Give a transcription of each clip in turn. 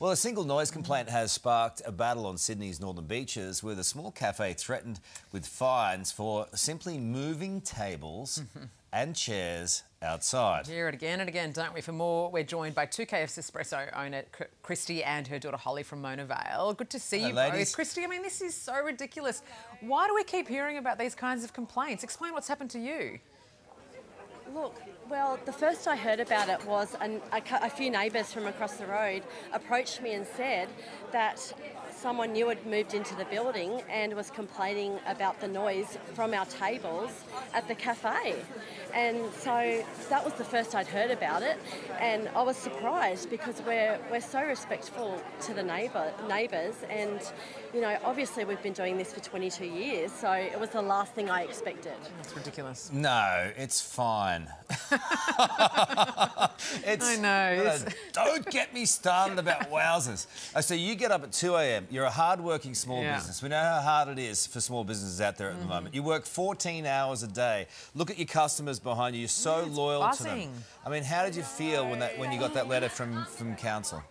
Well, a single noise complaint has sparked a battle on Sydney's northern beaches, with a small cafe threatened with fines for simply moving tables and chairs outside. We hear it again and again, don't we? For more, we're joined by 2KF's Espresso owner Christy and her daughter Holly from Mona Vale. Good to see you both. Christy, I mean, this is so ridiculous. Why do we keep hearing about these kinds of complaints? Explain what's happened to you. Look, well, the first I heard about it was a few neighbours from across the road approached me and said that someone new had moved into the building and was complaining about the noise from our tables at the cafe. And so that was the first I'd heard about it, and I was surprised because we're so respectful to the neighbours, and, you know, obviously we've been doing this for 22 years, so it was the last thing I expected. That's ridiculous. No, it's fine. I know. Don't get me started about wowzers. So you get up at 2 a.m. You're a hard-working small business. We know how hard it is for small businesses out there at the moment. You work 14 hours a day. Look at your customers behind you. You're so loyal to them. I mean, how did you feel when you got that letter from council?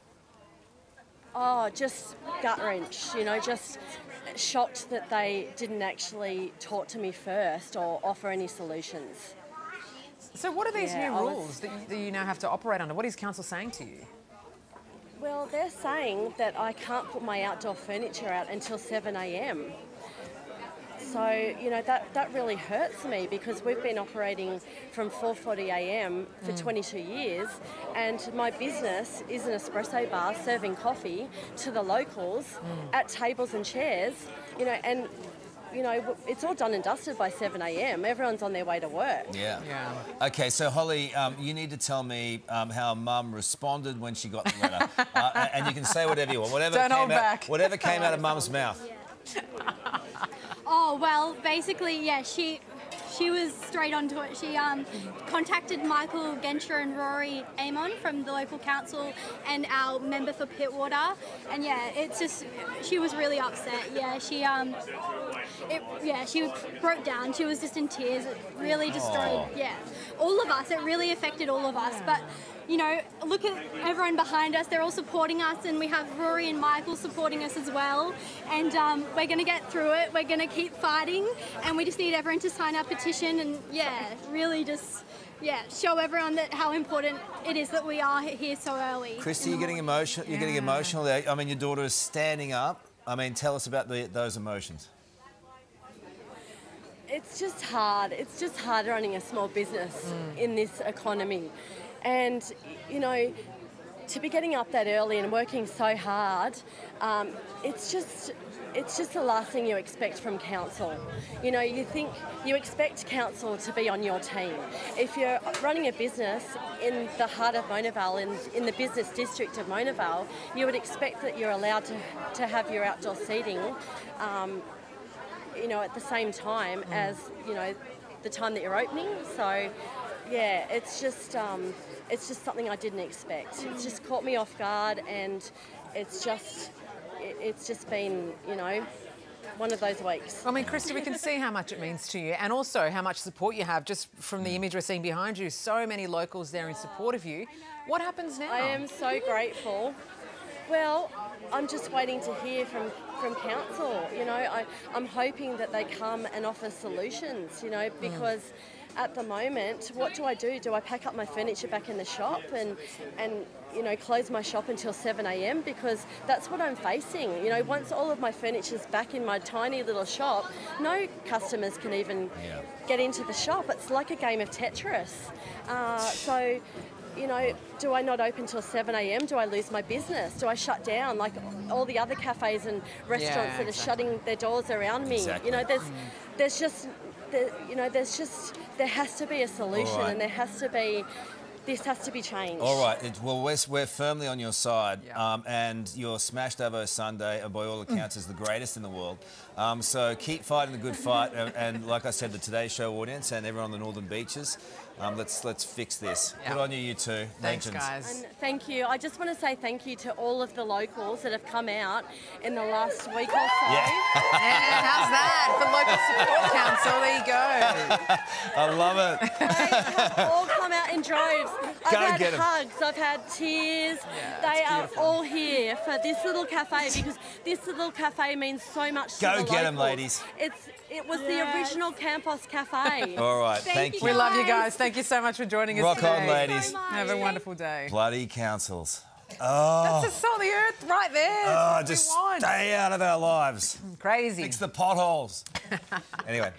Oh, just gut-wrench, you know, just shocked that they didn't actually talk to me first or offer any solutions. So what are these new rules that you now have to operate under? What is council saying to you? Well, they're saying that I can't put my outdoor furniture out until 7 a.m. So, you know, that really hurts me because we've been operating from 4:40 a.m. for 22 years, and my business is an espresso bar serving coffee to the locals at tables and chairs, you know, and... you know, it's all done and dusted by 7 a.m. Everyone's on their way to work. Yeah. OK, so, Holly, you need to tell me how Mum responded when she got the letter. And you can say whatever you want. Whatever came out of Mum's mouth. Oh, well, basically, yeah, she was straight onto it. She contacted Michael Genscher and Rory Amon from the local council and our member for Pittwater. And yeah, it's just, she was really upset. Yeah, she broke down. She was just in tears. It really destroyed, all of us. It really affected all of us. But, you know, look at everyone behind us. They're all supporting us, and we have Rory and Michael supporting us as well. And we're going to get through it. We're going to keep fighting, and we just need everyone to sign our petition and, yeah, really just, yeah, show everyone that how important it is that we are here so early. Christy, you're getting emotional. You're getting emotional there. I mean, your daughter is standing up. I mean, tell us about those emotions. It's just hard. It's just hard running a small business in this economy. And, you know, to be getting up that early and working so hard, it's just the last thing you expect from council. You know, you expect council to be on your team. If you're running a business in the heart of Mona Vale, in the business district of Mona Vale, you would expect that you're allowed to have your outdoor seating, you know, at the same time as, you know, the time that you're opening. So, yeah, it's just something I didn't expect. It's just caught me off guard, and it's just been, you know, one of those weeks. I mean, Christy, we can see how much it means to you, and also how much support you have just from the image we're seeing behind you. So many locals there in support of you. What happens now? I am so grateful. Well, I'm just waiting to hear from council. You know, I'm hoping that they come and offer solutions, you know, because... at the moment, what do I do? Do I pack up my furniture back in the shop and you know, close my shop until 7 a.m? Because that's what I'm facing. You know, once all of my furniture's back in my tiny little shop, no customers can even get into the shop. It's like a game of Tetris. So, you know, do I not open till 7 a.m? Do I lose my business? Do I shut down like all the other cafes and restaurants that are shutting their doors around me? You know, there has to be a solution, and there has to be, this has to be changed. All right, well, we're firmly on your side, and your Smash Davo Sunday, by all accounts, is the greatest in the world. So keep fighting the good fight, and like I said, the Today Show audience and everyone on the Northern Beaches, let's fix this. Good on you, you two. Thanks, guys. And thank you. I just want to say thank you to all of the locals that have come out in the last week or so. And how's that for local support council? There you go. I love it. They have all come out out in droves. I've had hugs, I've had tears. Yeah, they are all here for this little cafe because this little cafe means so much to the locals. Go get them, ladies. It was the original Campos Cafe. All right, thank you. We love you guys. Thank you so much for joining us today. Rock on, ladies. So have a wonderful day. Bloody councils. Oh. That's the salt of the earth right there. Oh, just stay out of our lives. Crazy. Fix the potholes. Anyway.